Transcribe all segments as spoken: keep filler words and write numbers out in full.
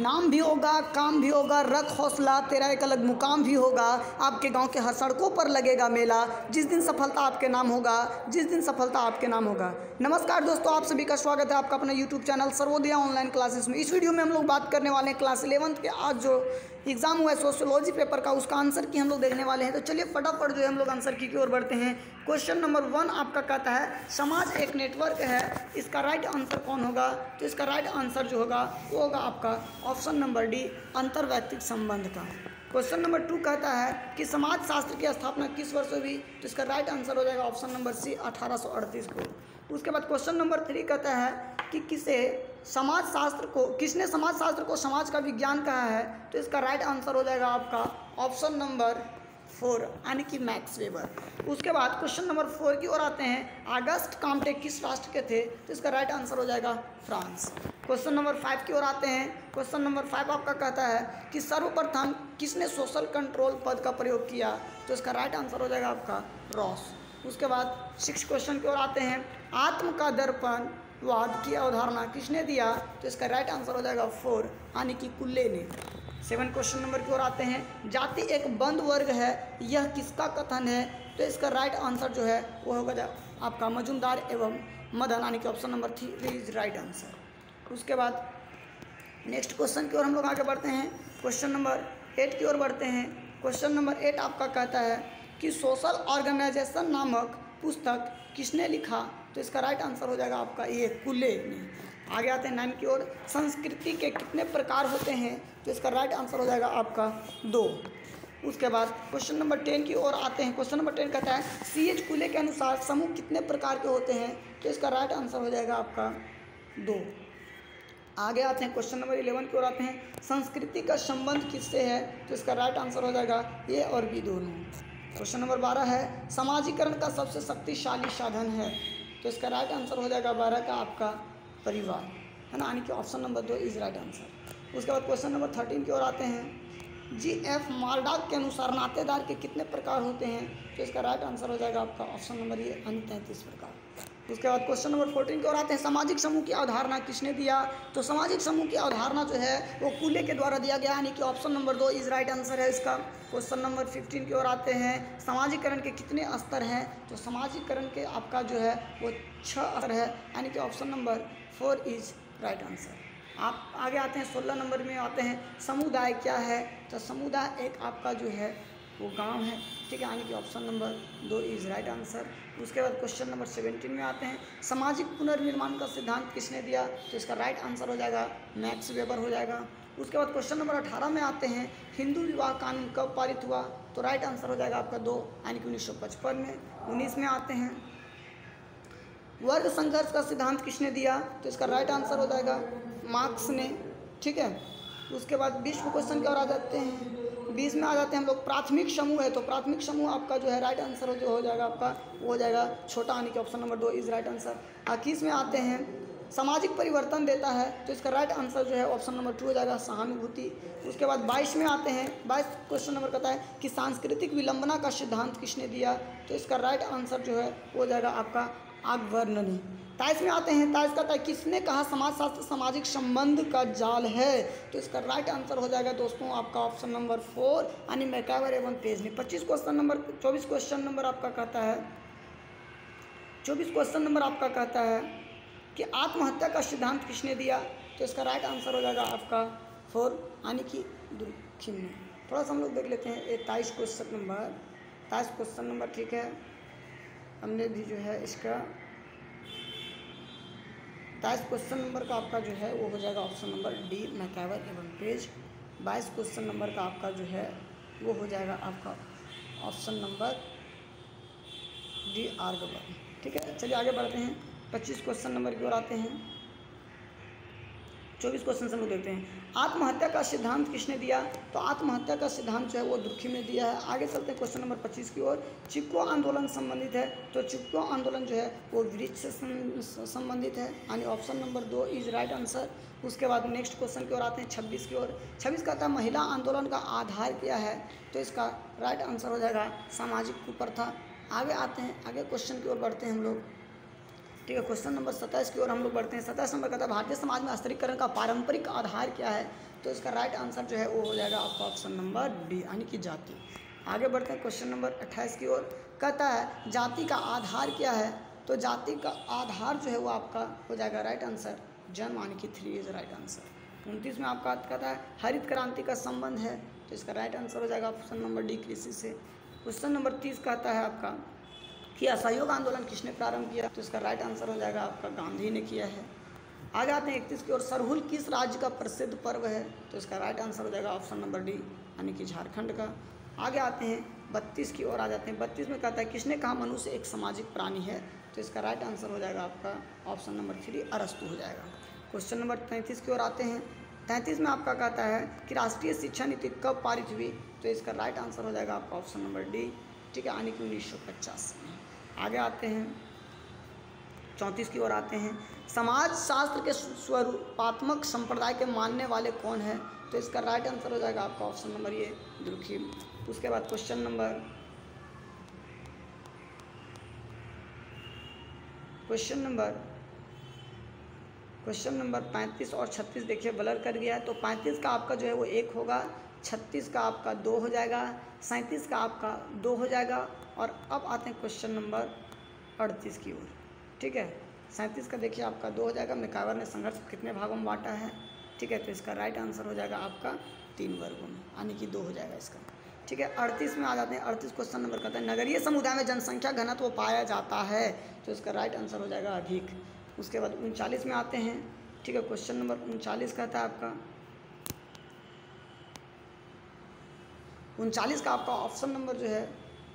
नाम भी होगा, काम भी होगा, रख हौसला तेरा एक अलग मुकाम भी होगा। आपके गांव के हर सड़कों पर लगेगा मेला, जिस दिन सफलता आपके नाम होगा, जिस दिन सफलता आपके नाम होगा। नमस्कार दोस्तों, आप सभी का स्वागत है आपका अपना YouTube channel Sarvodaya online classes में। इस वीडियो में हम लोग बात करने वाले हैं क्लास इलेवंथ के आज जो एग्ज़ाम हुआ है सोशियोलॉजी पेपर का, उसका आंसर की हम लोग देखने वाले हैं। तो चलिए फटाफट जो है हम लोग आंसर की की ओर बढ़ते हैं। क्वेश्चन नंबर वन आपका कहता है समाज एक नेटवर्क है, इसका राइट आंसर कौन होगा? तो इसका राइट आंसर जो होगा वो होगा आपका ऑप्शन नंबर डी अंतर्वैयक्तिक संबंध का। क्वेश्चन नंबर टू कहता है कि समाजशास्त्र की स्थापना किस वर्ष हुई? तो इसका राइट आंसर हो जाएगा ऑप्शन नंबर सी अठारह सौ अड़तीस को। उसके बाद क्वेश्चन नंबर थ्री कहता है कि किसे समाजशास्त्र को किसने समाजशास्त्र को समाज का विज्ञान कहा है? तो इसका राइट आंसर हो जाएगा आपका ऑप्शन नंबर फोर यानी कि मैक्स वेबर। उसके बाद क्वेश्चन नंबर फोर की ओर आते हैं, ऑगस्ट काम्टे किस राष्ट्र के थे? तो इसका राइट आंसर हो जाएगा फ्रांस। क्वेश्चन नंबर फाइव की ओर आते हैं। क्वेश्चन नंबर फाइव आपका कहता है कि सर्वप्रथम किसने सोशल कंट्रोल पद का प्रयोग किया? तो इसका राइट आंसर हो जाएगा आपका रॉस। उसके बाद सिक्स क्वेश्चन की ओर आते हैं, आत्म का दर्पण वाद की अवधारणा किसने दिया? तो इसका राइट आंसर हो जाएगा फोर यानी कि कुल्ले ने। सेवन क्वेश्चन नंबर की ओर आते हैं, जाति एक बंद वर्ग है, यह किसका कथन है? तो इसका राइट आंसर जो है वो होगा आपका मजूमदार एवं मदन यानी कि option number three is right answer. उसके बाद नेक्स्ट क्वेश्चन की ओर हम लोग आगे बढ़ते हैं। क्वेश्चन नंबर एट की ओर बढ़ते हैं। क्वेश्चन नंबर एट आपका कहता है कि सोशल ऑर्गेनाइजेशन नामक पुस्तक किसने लिखा? तो इसका राइट आंसर हो जाएगा आपका ये कुले ने। आगे आते हैं नाइन की ओर, संस्कृति के कितने प्रकार होते हैं? तो इसका राइट आंसर हो जाएगा आपका दो। उसके बाद क्वेश्चन नंबर टेन की ओर आते हैं। क्वेश्चन नंबर टेन कहता है सी एच कुले के अनुसार समूह कितने प्रकार के होते हैं? तो इसका राइट आंसर हो जाएगा आपका दो। आगे आते हैं क्वेश्चन नंबर इलेवन की ओर आते हैं, संस्कृति का संबंध किससे है? तो इसका राइट आंसर हो जाएगा ए और बी दोनों। क्वेश्चन नंबर बारह है, समाजीकरण का सबसे शक्तिशाली साधन है? तो इसका राइट आंसर हो जाएगा बारह का आपका परिवार है ना, यानी कि ऑप्शन नंबर दो इज राइट आंसर। उसके बाद क्वेश्चन नंबर थर्टीन की ओर आते हैं, जी एफ मालडार के अनुसार नातेदार के कितने प्रकार होते हैं? तो इसका राइट आंसर हो जाएगा आपका ऑप्शन नंबर ये यानी तैंतीस प्रकार। उसके बाद क्वेश्चन नंबर फोर्टीन की ओर आते हैं, सामाजिक समूह की अवधारणा किसने दिया? तो सामाजिक समूह की अवधारणा जो है वो कूले के द्वारा दिया गया, यानी कि ऑप्शन नंबर दो इज राइट आंसर है इसका। क्वेश्चन नंबर फिफ्टीन की ओर आते हैं, समाजीकरण के कितने स्तर हैं? तो समाजीकरण के आपका जो है वो छह स्तर है, यानी कि option number four is right answer. आप आगे आते हैं सोलह नंबर में आते हैं, समुदाय क्या है? तो समुदाय एक आपका जो है वो गांव है, ठीक है, यानी कि ऑप्शन नंबर दो इज राइट आंसर। उसके बाद क्वेश्चन नंबर सेवेंटीन में आते हैं, सामाजिक पुनर्निर्माण का सिद्धांत किसने दिया? तो इसका राइट आंसर हो जाएगा मैक्स वेबर हो जाएगा। उसके बाद क्वेश्चन नंबर अठारह में आते हैं, हिंदू विवाह कानून कब पारित हुआ? तो राइट आंसर हो जाएगा आपका दो यानी कि उन्नीस सौ पचपन में। उन्नीस में आते हैं, वर्ग संघर्ष का सिद्धांत किसने दिया? तो इसका राइट आंसर हो जाएगा मार्क्स ने, ठीक है। उसके बाद बीस क्वेश्चन की ओर आ जाते हैं। बीस में आ जाते हैं हम लोग, प्राथमिक समूह है, तो प्राथमिक समूह आपका जो है राइट आंसर जो हो जाएगा आपका वो हो जाएगा छोटा यानी कि ऑप्शन नंबर दो इज राइट आंसर। इक्कीस में आते हैं, सामाजिक परिवर्तन देता है, तो इसका राइट आंसर जो है ऑप्शन नंबर टू हो जाएगा सहानुभूति। उसके बाद बाईस में आते हैं, बाईस क्वेश्चन नंबर कहता है कि सांस्कृतिक विलंबना का सिद्धांत किसने दिया? तो इसका राइट आंसर जो है वो हो जाएगा आपका आगवर्न ने। तेईस में आते हैं, तेईस कहता है किसने कहा समाजशास्त्र सामाजिक संबंध का जाल है? तो इसका राइट आंसर हो जाएगा दोस्तों आपका ऑप्शन नंबर फोर यानी मैकाइवर एवं पेज ने। पच्चीस क्वेश्चन नंबर चौबीस क्वेश्चन नंबर आपका कहता है चौबीस क्वेश्चन नंबर आपका कहता है कि आत्महत्या का सिद्धांत किसने दिया? तो इसका राइट आंसर हो जाएगा आपका फोर यानी कि दुर्खी ने। थोड़ा सा हम लोग देख लेते हैं तेईस क्वेश्चन नंबर तेईस क्वेश्चन नंबर ठीक है, हमने भी जो है इसका तेईस क्वेश्चन नंबर का आपका जो है वो हो जाएगा ऑप्शन नंबर डी मैकाइवर एवं पेज। बाईस क्वेश्चन नंबर का आपका जो है वो हो जाएगा आपका ऑप्शन नंबर डी आर्गबर, ठीक है। चलिए आगे बढ़ते हैं, पच्चीस क्वेश्चन नंबर की ओर आते हैं। चौबीस क्वेश्चन से हम देखते हैं, आत्महत्या का सिद्धांत किसने दिया? तो आत्महत्या का सिद्धांत जो है वो दुर्खी ने दिया है। आगे चलते हैं क्वेश्चन नंबर पच्चीस की ओर, चिपको आंदोलन संबंधित है, तो चिपको आंदोलन जो है वो वृक्ष से संबंधित है, यानी ऑप्शन नंबर दो इज राइट आंसर। उसके बाद नेक्स्ट क्वेश्चन की ओर आते हैं छब्बीस की ओर। छब्बीस कहता है महिला आंदोलन का आधार क्या है? तो इसका राइट आंसर हो जाएगा सामाजिक कुप्रथा। आगे आते हैं, आगे क्वेश्चन की ओर बढ़ते हैं हम लोग। ठीक है। क्वेश्चन नंबर सत्ताईस की ओर हम लोग बढ़ते हैं। सत्ताईस नंबर का था भारतीय समाज में स्त्रीकरण का पारंपरिक आधार क्या है, तो इसका राइट आंसर जो है वो हो जाएगा आपका ऑप्शन नंबर डी यानी कि जाति। आगे बढ़ते हैं क्वेश्चन नंबर अट्ठाईस की ओर। कहता है जाति का आधार क्या है, तो जाति का आधार जो है वो आपका हो जाएगा राइट आंसर जन्म यानी कि थ्री इज राइट आंसर। उनतीस में आपका कहता है हरित क्रांति का संबंध है, तो इसका राइट आंसर हो जाएगा ऑप्शन नंबर डी कृषि से। क्वेश्चन नंबर तीस कहता है आपका कि असहयोग आंदोलन किसने प्रारंभ किया, तो इसका राइट आंसर हो जाएगा आपका गांधी ने किया है। आगे आते हैं इकतीस की ओर। सरहुल किस राज्य का प्रसिद्ध पर्व है, तो इसका राइट आंसर हो जाएगा ऑप्शन नंबर डी यानी कि झारखंड का। आगे आते हैं बत्तीस की ओर आ जाते हैं। बत्तीस में कहता है किसने कहा मनुष्य एक सामाजिक प्राणी है, तो इसका राइट आंसर हो जाएगा आपका ऑप्शन नंबर थ्री अरस्तु हो जाएगा। क्वेश्चन नंबर तैंतीस की ओर आते हैं। तैंतीस में आपका कहता है कि राष्ट्रीय शिक्षा नीति कब पारित हुई, तो इसका राइट आंसर हो जाएगा आपका ऑप्शन नंबर डी, ठीक है, यानी कि उन्नीस सौ पचास में। आगे आते हैं चौंतीस की ओर आते हैं। समाजशास्त्र के स्वरूपात्मक संप्रदाय के मानने वाले कौन है, तो इसका राइट आंसर हो जाएगा आपका ऑप्शन नंबर ये दुर्खीम। उसके बाद question number question number question number पैंतीस और छत्तीस देखिए ब्लर कर गया है, तो पैंतीस का आपका जो है वो एक होगा, छत्तीस का आपका दो हो जाएगा, सैंतीस का आपका दो हो जाएगा। और अब आते हैं क्वेश्चन नंबर अड़तीस की ओर, ठीक है। सैंतीस का देखिए आपका दो हो जाएगा। मैकाइवर ने संघर्ष कितने भागों में बांटा है, ठीक है, तो इसका राइट आंसर हो जाएगा आपका तीन वर्गों में यानी कि दो हो जाएगा इसका, ठीक है। अड़तीस में आ जाते हैं। अड़तीस क्वेश्चन नंबर कहता है नगरीय समुदाय में जनसंख्या घनत्व पाया जाता है, तो इसका राइट आंसर हो जाएगा अधिक। उसके बाद उनचालीस में आते हैं, ठीक है। क्वेश्चन नंबर उनचालीस का था आपका उनचालीस का आपका ऑप्शन नंबर जो है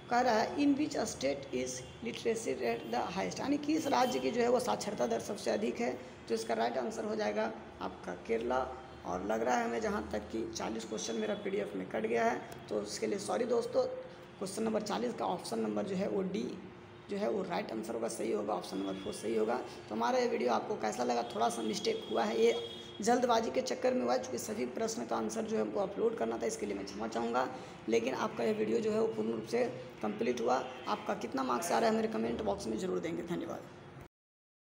कह रहा है in which state is literacy rate the highest, यानी किस राज्य की जो है वो साक्षरता दर सबसे अधिक है, तो इसका राइट आंसर हो जाएगा आपका केरला। और लग रहा है हमें जहाँ तक कि चालीस क्वेश्चन मेरा पीडीएफ में कट गया है, तो उसके लिए सॉरी दोस्तों। क्वेश्चन नंबर चालीस का ऑप्शन नंबर जो है वो डी जो है वो राइट आंसर होगा, सही होगा, ऑप्शन नंबर फोर सही होगा। तो हमारा ये वीडियो आपको कैसा लगा, थोड़ा सा मिस्टेक हुआ है, ये जल्दबाजी के चक्कर में हुआ है, चूँकि सभी प्रश्न का आंसर जो है हमको अपलोड करना था, इसके लिए मैं क्षमा चाहूँगा। लेकिन आपका ये वीडियो जो है वो पूर्ण रूप से कंप्लीट हुआ। आपका कितना मार्क्स आ रहा है मेरे कमेंट बॉक्स में ज़रूर देंगे। धन्यवाद।